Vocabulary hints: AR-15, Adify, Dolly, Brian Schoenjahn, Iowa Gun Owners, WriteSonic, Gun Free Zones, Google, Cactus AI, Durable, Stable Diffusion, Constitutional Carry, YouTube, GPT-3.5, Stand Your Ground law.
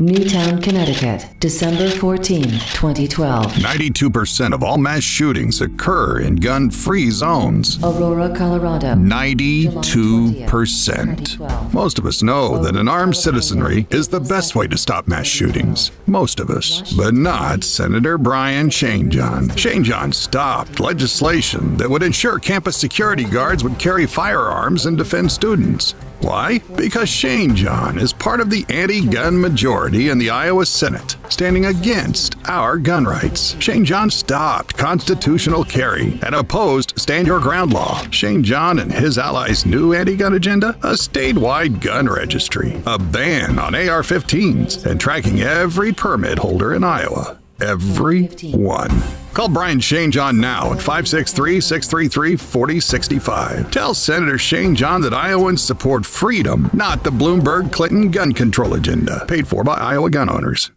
Newtown, Connecticut, December 14, 2012. 92% of all mass shootings occur in gun-free zones. Aurora, Colorado, 92%. Most of us know that an armed citizenry is the best way to stop mass shootings. Most of us. But not Senator Brian Schoenjahn. Schoenjahn stopped legislation that would ensure campus security guards would carry firearms and defend students. Why? Because Schoenjahn is part of the anti-gun majority in the Iowa Senate, standing against our gun rights. Schoenjahn stopped constitutional carry and opposed Stand Your Ground law. Schoenjahn and his allies' new anti-gun agenda? A statewide gun registry, a ban on AR-15s, and tracking every permit holder in Iowa. Every one. Call Brian Schoenjahn now at 563-633-4065. Tell Senator Schoenjahn that Iowans support freedom, not the Bloomberg-Clinton gun control agenda, paid for by Iowa Gun Owners.